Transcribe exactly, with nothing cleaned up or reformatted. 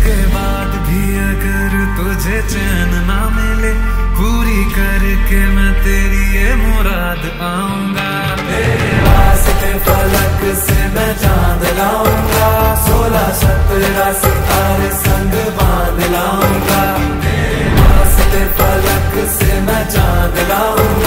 इसके बाद भी अगर तुझे चैन ना मिले, पूरी करके मैं तेरी ये मुराद आऊंगा। तेरे वास्ते फलक से मैं चांद लाऊंगा, सोलह सत्रह सितारे संग बांध लाऊंगा। तेरे वास्ते फलक से मैं चांद लाऊंगा।